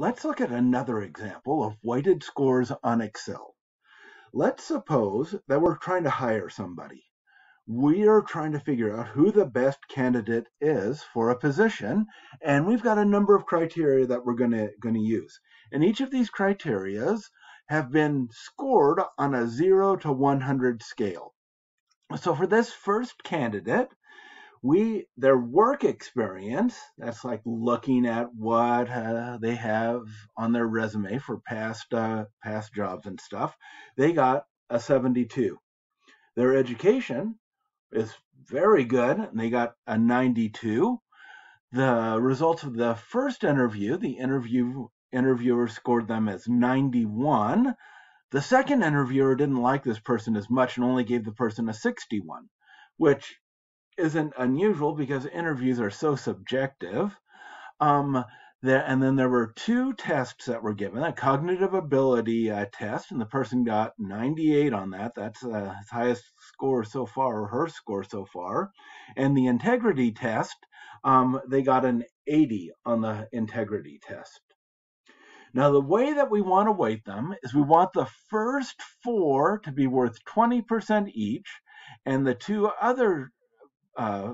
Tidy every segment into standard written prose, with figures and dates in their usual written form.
Let's look at another example of weighted scores on Excel. Let's suppose that we're trying to hire somebody. We are trying to figure out who the best candidate is for a position, and we've got a number of criteria that we're going to use. And each of these criteria have been scored on a 0 to 100 scale. So for this first candidate, their work experience, that's like looking at what they have on their resume for past jobs and stuff, they got a 72. Their education is very good, and they got a 92. The results of the first interview, the interviewer scored them as 91. The second interviewer didn't like this person as much and only gave the person a 61, which isn't unusual because interviews are so subjective. And then there were two tests that were given, a cognitive ability test, and the person got 98 on that. That's his highest score so far, or her score so far. And the integrity test, they got an 80 on the integrity test. Now, the way that we want to weight them is we want the first four to be worth 20% each, and the two other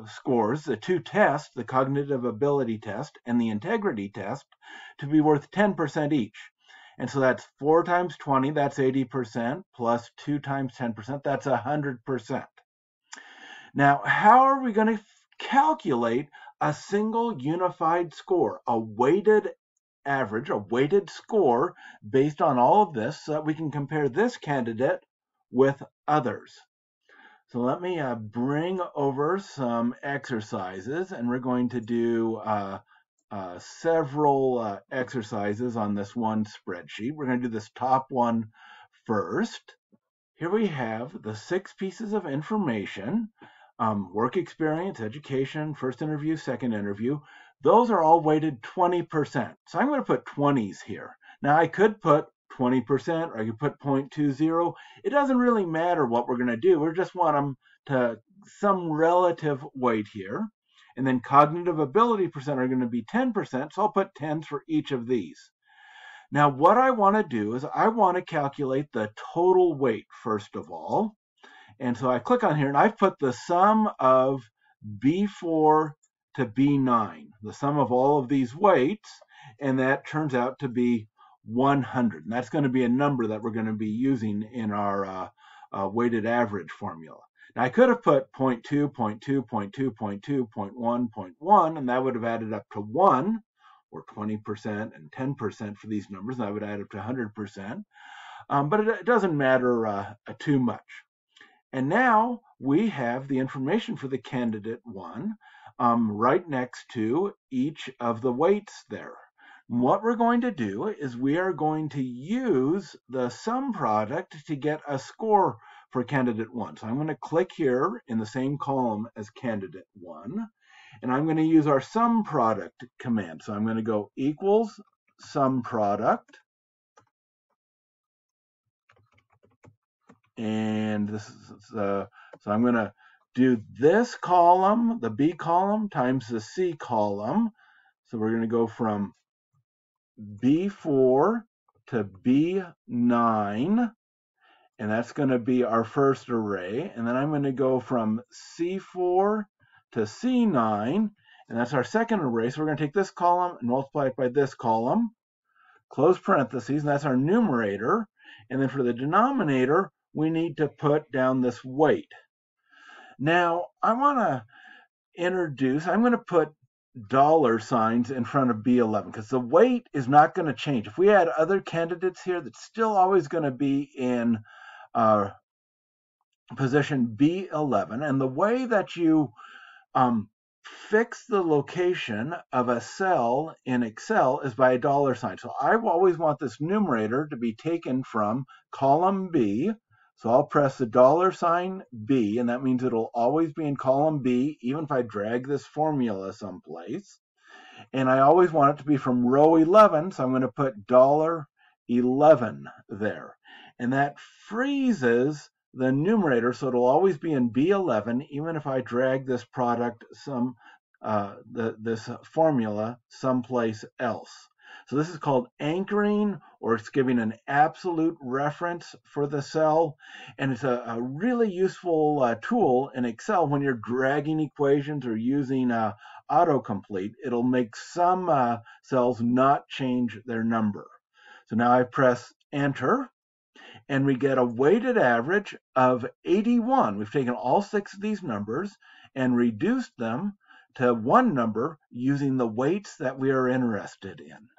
scores, the two tests, the cognitive ability test and the integrity test, to be worth 10% each. And so that's 4 times 20, that's 80%, plus 2 times 10%, that's 100%. Now, how are we going to calculate a single unified score, a weighted average, a weighted score based on all of this so that we can compare this candidate with others? So let me bring over some exercises, and we're going to do several exercises on this one spreadsheet. We're going to do this top one first. Here we have the 6 pieces of information, work experience, education, first interview, second interview. Those are all weighted 20%. So I'm going to put 20s here. Now I could put 20%, or I could put 0.20. It doesn't really matter what we're going to do. We just want them to some relative weight here. And then cognitive ability percent are going to be 10%, so I'll put 10s for each of these. Now what I want to do is I want to calculate the total weight first of all. And so I click on here, and I've put the sum of B4 to B9, the sum of all of these weights, and that turns out to be 100, and that's going to be a number that we're going to be using in our weighted average formula. Now I could have put 0.2, 0.2, 0.2, 0.2, 0.1, 0.1, and that would have added up to 1, or 20% and 10% for these numbers, and that would add up to 100%, but it doesn't matter too much. And now we have the information for the candidate 1 right next to each of the weights there. What we're going to do is we are going to use the sum product to get a score for candidate 1. So I'm going to click here in the same column as candidate 1, and I'm going to use our sum product command. So I'm going to go equals sum product, and this is so I'm going to do this column, the B column, times the C column. So we're going to go from B4 to B9, and that's going to be our first array, and then I'm going to go from C4 to C9, and that's our second array. So we're going to take this column and multiply it by this column, close parentheses, and that's our numerator. And then for the denominator, we need to put down this weight. Now I want to introduce, I'm going to put dollar signs in front of B11 because the weight is not going to change. If we add other candidates here, that's still always going to be in position B11. And the way that you fix the location of a cell in Excel is by a dollar sign. So I always want this numerator to be taken from column B. So I'll press the dollar sign B, and that means it'll always be in column B, even if I drag this formula someplace. And I always want it to be from row 11, so I'm going to put dollar 11 there. And that freezes the numerator, so it'll always be in B11, even if I drag this product, this formula someplace else. So this is called anchoring, or it's giving an absolute reference for the cell. And it's a really useful tool in Excel when you're dragging equations or using autocomplete. It'll make some cells not change their number. So now I press Enter, and we get a weighted average of 81. We've taken all six of these numbers and reduced them to one number using the weights that we are interested in.